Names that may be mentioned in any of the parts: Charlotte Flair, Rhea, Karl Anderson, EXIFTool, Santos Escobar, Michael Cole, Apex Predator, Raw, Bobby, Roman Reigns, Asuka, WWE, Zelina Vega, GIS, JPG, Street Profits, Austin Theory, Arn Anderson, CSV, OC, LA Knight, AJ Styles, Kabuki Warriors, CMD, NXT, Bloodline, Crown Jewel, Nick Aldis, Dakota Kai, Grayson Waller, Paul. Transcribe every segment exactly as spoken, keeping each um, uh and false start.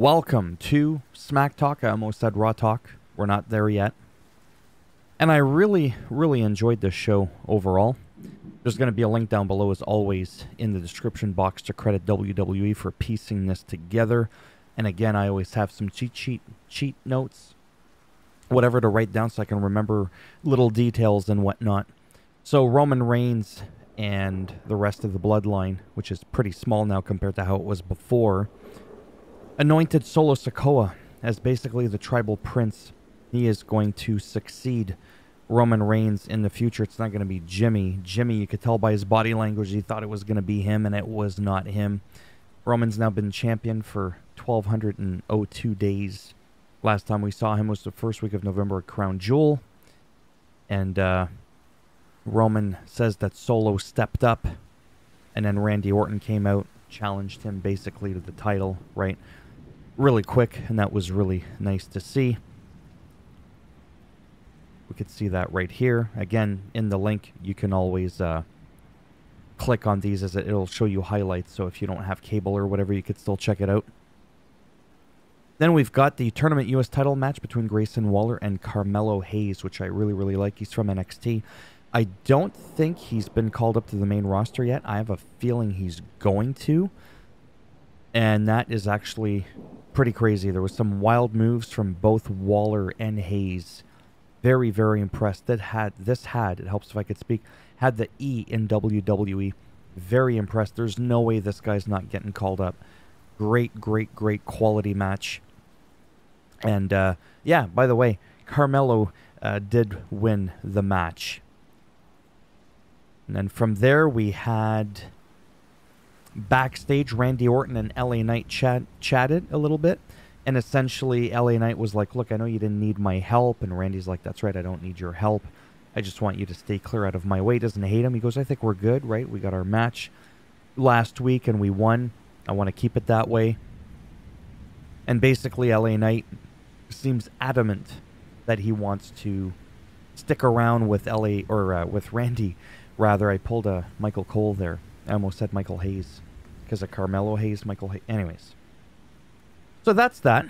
Welcome to Smack Talk. I almost said Raw Talk. We're not there yet. And I really, really enjoyed this show overall. There's going to be a link down below, as always, in the description box to credit W W E for piecing this together. And again, I always have some cheat sheet, cheat notes, whatever to write down so I can remember little details and whatnot. So Roman Reigns and the rest of the Bloodline, which is pretty small now compared to how it was before, anointed Solo Sikoa as basically the tribal prince. He is going to succeed Roman Reigns in the future. It's not going to be Jimmy. Jimmy, you could tell by his body language, he thought it was going to be him, and it was not him. Roman's now been champion for one thousand two hundred two days. Last time we saw him was the first week of November at Crown Jewel. And uh, Roman says that Solo stepped up. And then Randy Orton came out, challenged him basically to the title, right? Really quick, and that was really nice to see. We could see that right here. Again, in the link, you can always uh, click on these as it'll show you highlights. So if you don't have cable or whatever, you could still check it out. Then we've got the Tournament U S title match between Grayson Waller and Carmelo Hayes, which I really, really like. He's from N X T. I don't think he's been called up to the main roster yet. I have a feeling he's going to. And that is actually pretty crazy. There was some wild moves from both Waller and Hayes. Very, very impressed. That had this had, it helps if I could speak, had the E in W W E. Very impressed. There's no way this guy's not getting called up. Great, great, great quality match. And, uh, yeah, by the way, Carmelo uh, did win the match. And then from there, we had backstage, Randy Orton and L A Knight chat chatted a little bit. And essentially, L A Knight was like, look, I know you didn't need my help. And Randy's like, that's right, I don't need your help. I just want you to stay clear out of my way. Doesn't hate him. He goes, I think we're good, right? We got our match last week and we won. I want to keep it that way. And basically, L A Knight seems adamant that he wants to stick around with L A or uh, with Randy. Rather, I pulled a Michael Cole there. I almost said Michael Hayes because of Carmelo Hayes, Michael Hayes. Anyways. So that's that.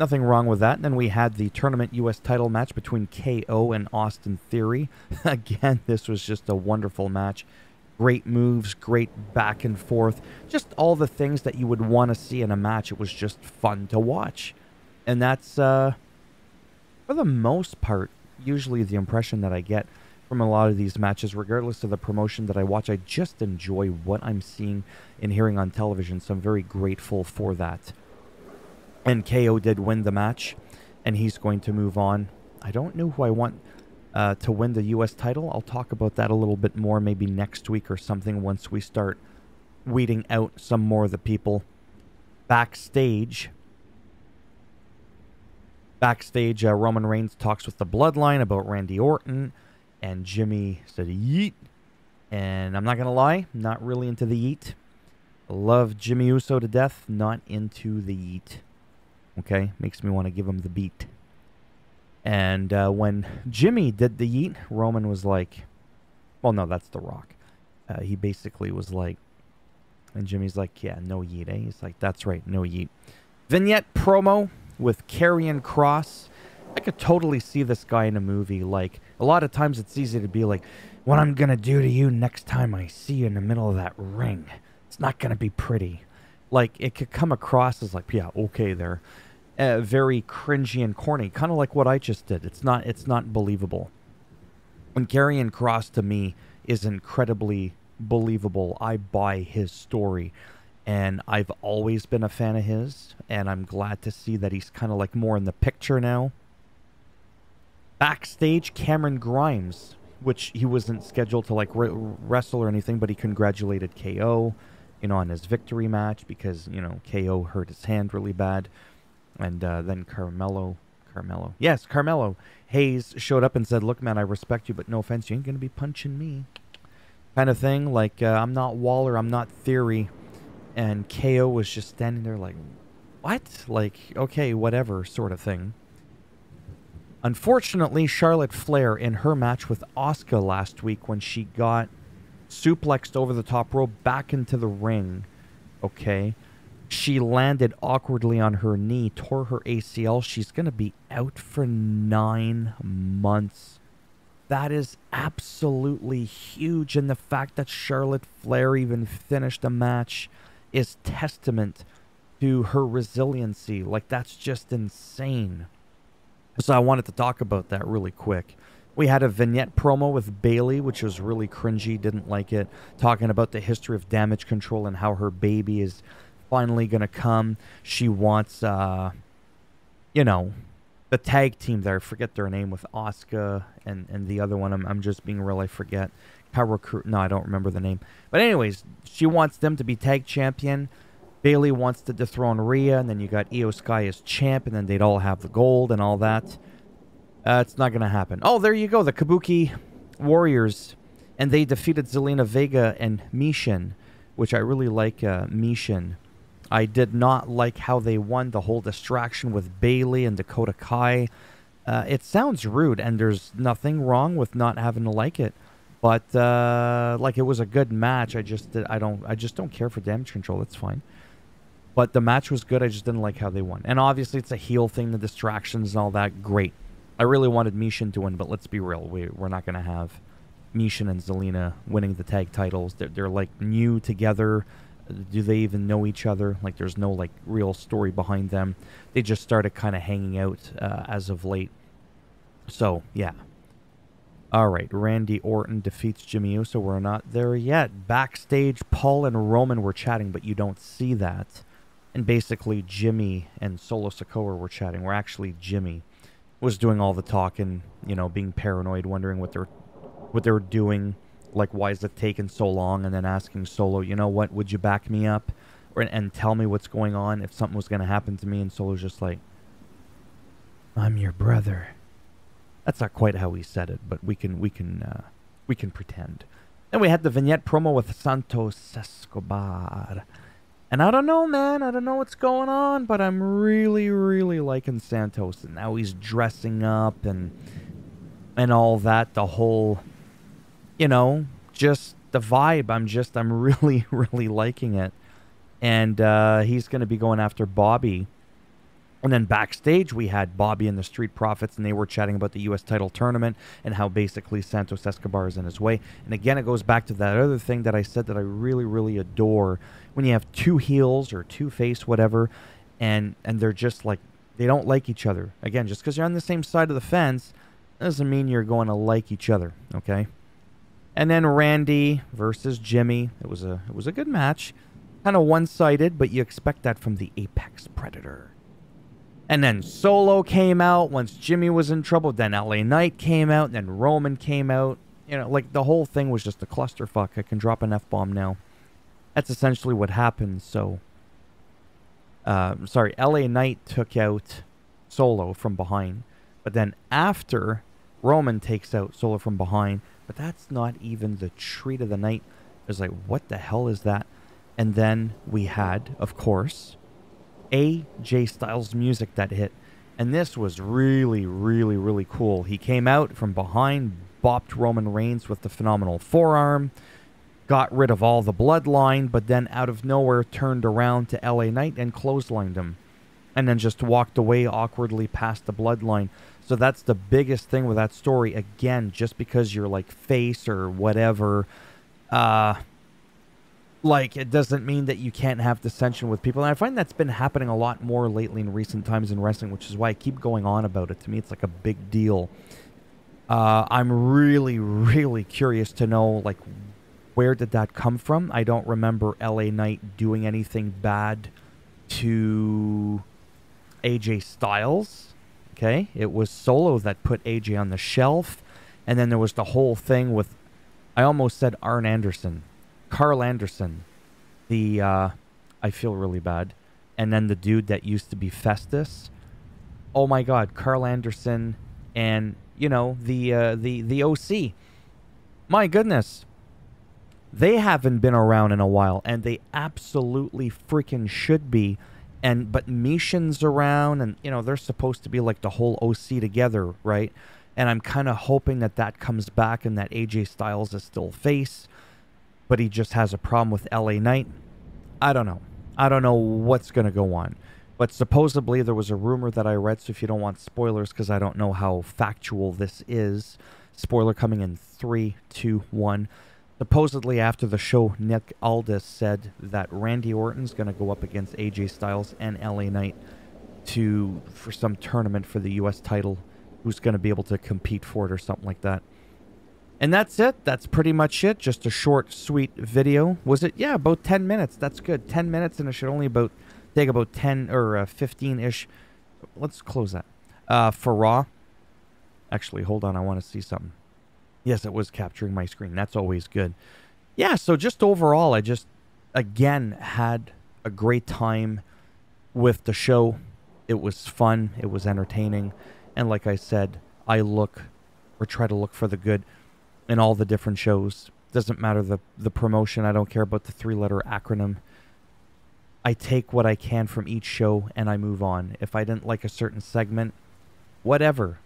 Nothing wrong with that. And then we had the Tournament U S title match between K O and Austin Theory. Again, this was just a wonderful match. Great moves, great back and forth. Just all the things that you would want to see in a match. It was just fun to watch. And that's, uh, for the most part, usually the impression that I get from a lot of these matches, regardless of the promotion that I watch. I just enjoy what I'm seeing and hearing on television. So I'm very grateful for that. And K O did win the match, and he's going to move on. I don't know who I want uh, to win the U S title. I'll talk about that a little bit more maybe next week or something once we start weeding out some more of the people. Backstage, backstage, uh, Roman Reigns talks with the Bloodline about Randy Orton, and Jimmy said yeet. And I'm not going to lie, not really into the yeet. Love Jimmy Uso to death, not into the yeet. Okay, makes me want to give him the beat. And uh, when Jimmy did the yeet, Roman was like, well, no, that's The Rock. Uh, he basically was like, and Jimmy's like, yeah, no yeet, eh? He's like, that's right, no yeet. Vignette promo with Karrion Kross. I could totally see this guy in a movie. Like, a lot of times it's easy to be like, what I'm going to do to you next time I see you in the middle of that ring. It's not going to be pretty. Like, it could come across as like, yeah, okay there. Uh, very cringy and corny, kind of like what I just did. It's not, it's not believable. And Karrion Kross to me is incredibly believable. I buy his story, and I've always been a fan of his. And I'm glad to see that he's kind of like more in the picture now. Backstage, Cameron Grimes, which he wasn't scheduled to like re wrestle or anything, but he congratulated K O, you know, on his victory match because, you know, K O hurt his hand really bad. And uh, then Carmelo, Carmelo, yes, Carmelo Hayes showed up and said, look, man, I respect you, but no offense, you ain't going to be punching me kind of thing. Like, uh, I'm not Waller, I'm not Theory. And K O was just standing there like, what? Like, okay, whatever sort of thing. Unfortunately, Charlotte Flair in her match with Asuka last week when she got suplexed over the top rope back into the ring, okay, She landed awkwardly on her knee, tore her A C L. She's going to be out for nine months. That is absolutely huge. And the fact that Charlotte Flair even finished the match is testament to her resiliency. Like, that's just insane. So I wanted to talk about that really quick. We had a vignette promo with Bayley, which was really cringy. Didn't like it. Talking about the history of Damage Control and how her baby is finally going to come. She wants, uh, you know, the tag team there. I forget their name, with Asuka and, and the other one. I'm, I'm just being real. I forget. No, I don't remember the name. But anyways, she wants them to be tag champion. Bayley wants to dethrone Rhea. And then you got I Y O Sky as champ. And then they'd all have the gold and all that. Uh, it's not going to happen. Oh, there you go. The Kabuki Warriors. And they defeated Zelina Vega and Mishin, which I really like uh, Mishin. I did not like how they won, the whole distraction with Bayley and Dakota Kai. Uh, it sounds rude, and there's nothing wrong with not having to like it. But uh, like, it was a good match. I just did, I don't I just don't care for Damage Control. It's fine. But the match was good. I just didn't like how they won. And obviously, it's a heel thing, the distractions and all that. Great. I really wanted Mishin to win, but let's be real. We, we're not going to have Mishin and Zelina winning the tag titles. They're, they're like new together. Do they even know each other? Like, there's no, like, real story behind them. They just started kind of hanging out uh, as of late. So, yeah. All right. Randy Orton defeats Jimmy Uso. We're not there yet. Backstage, Paul and Roman were chatting, but you don't see that. And basically, Jimmy and Solo Sikoa were chatting. We're actually Jimmy was doing all the talking, you know, being paranoid, wondering what they're, what they were doing. Like, why is it taking so long? And then asking Solo, you know what, would you back me up or, and tell me what's going on if something was going to happen to me? And Solo's just like, I'm your brother. That's not quite how he said it, but we can we can, uh, we can pretend. Then we had the vignette promo with Santos Escobar. And I don't know, man. I don't know what's going on, but I'm really, really liking Santos. And now he's dressing up and and all that, the whole... You know, just the vibe. I'm just, I'm really, really liking it. And uh, he's going to be going after Bobby. And then backstage, we had Bobby and the Street Profits, and they were chatting about the U S title tournament and how basically Santos Escobar is in his way. And again, it goes back to that other thing that I said that I really, really adore. When you have two heels or two face, whatever, and, and they're just like, they don't like each other. Again, just because you're on the same side of the fence doesn't mean you're going to like each other, okay? And then Randy versus Jimmy. It was a it was a good match. Kind of one-sided, but you expect that from the Apex Predator. And then Solo came out once Jimmy was in trouble. Then L A Knight came out. And then Roman came out. You know, like, the whole thing was just a clusterfuck. I can drop an F-bomb now. That's essentially what happened. So, uh, sorry, L A Knight took out Solo from behind. But then after, Roman takes out Solo from behind. But that's not even the treat of the night. It was like, what the hell is that? And then we had, of course, A J Styles music that hit. And this was really, really, really cool. He came out from behind, bopped Roman Reigns with the phenomenal forearm, got rid of all the bloodline, but then out of nowhere turned around to L A Knight and clotheslined him. And then just walked away awkwardly past the bloodline. So that's the biggest thing with that story. Again, just because you're like face or whatever, uh, like, it doesn't mean that you can't have dissension with people. And I find that's been happening a lot more lately in recent times in wrestling, which is why I keep going on about it. To me, it's like a big deal. Uh, I'm really, really curious to know, like, where did that come from? I don't remember L A Knight doing anything bad to A J Styles. Okay, it was Solo that put A J on the shelf. And then there was the whole thing with, I almost said Arn Anderson. Karl Anderson. The, uh, I feel really bad. And then the dude that used to be Festus. Oh my God, Karl Anderson and, you know, the, uh, the, the O C. My goodness. They haven't been around in a while. And they absolutely freaking should be. And but Mishin's around, and you know they're supposed to be like the whole O C together, right? And I'm kind of hoping that that comes back and that A J Styles is still face, but he just has a problem with L A Knight. I don't know. I don't know what's going to go on. But supposedly there was a rumor that I read, so if you don't want spoilers, because I don't know how factual this is, spoiler coming in three, two, one. Supposedly after the show, Nick Aldis said that Randy Orton's going to go up against A J Styles and L A Knight to for some tournament for the U S title. Who's going to be able to compete for it or something like that. And that's it. That's pretty much it. Just a short, sweet video. Was it? Yeah, about ten minutes. That's good. ten minutes, and it should only about take about ten or fifteen-ish. Uh, Let's close that. Uh, for Raw. Actually, hold on. I want to see something. Yes, it was capturing my screen. That's always good. Yeah, so just overall, I just, again, had a great time with the show. It was fun. It was entertaining. And like I said, I look or try to look for the good in all the different shows. Doesn't matter the, the promotion. I don't care about the three-letter acronym. I take what I can from each show and I move on. If I didn't like a certain segment, whatever.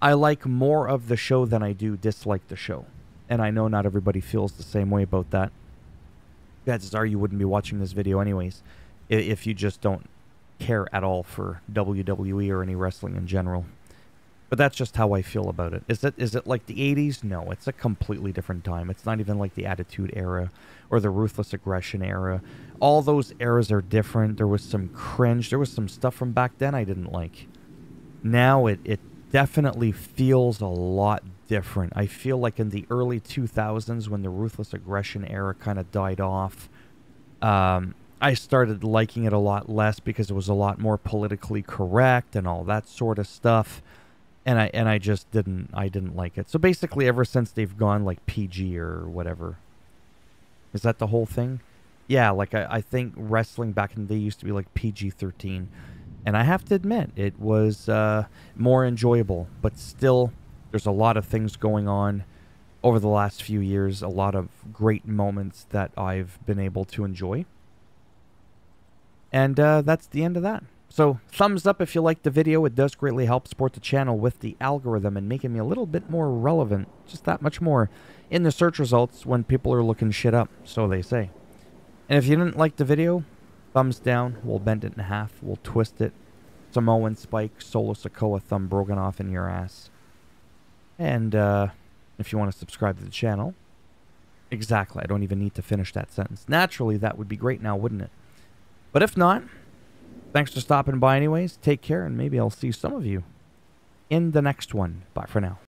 I like more of the show than I do dislike the show. And I know not everybody feels the same way about that. That's are you wouldn't be watching this video anyways if you just don't care at all for W W E or any wrestling in general. But that's just how I feel about it. Is it, is it like the eighties? No, it's a completely different time. It's not even like the Attitude Era or the Ruthless Aggression Era. All those eras are different. There was some cringe. There was some stuff from back then I didn't like. Now it, it definitely feels a lot different. I feel like in the early two thousands when the Ruthless Aggression Era kind of died off, um, I started liking it a lot less because it was a lot more politically correct and all that sort of stuff. And I and I just didn't I didn't like it. So basically ever since they've gone like P G or whatever. Is that the whole thing? Yeah, like I, I think wrestling back in the day used to be like P G thirteen. And I have to admit, it was uh, more enjoyable. But still, there's a lot of things going on over the last few years. A lot of great moments that I've been able to enjoy. And uh, that's the end of that. So, thumbs up if you liked the video. It does greatly help support the channel with the algorithm and making me a little bit more relevant, just that much more, in the search results when people are looking shit up, so they say. And if you didn't like the video, thumbs down, we'll bend it in half, we'll twist it, Samoan Spike, Solo Sikoa, thumb broken off in your ass. And uh, if you want to subscribe to the channel, exactly, I don't even need to finish that sentence. Naturally, that would be great now, wouldn't it? But if not, thanks for stopping by anyways. Take care, and maybe I'll see some of you in the next one. Bye for now.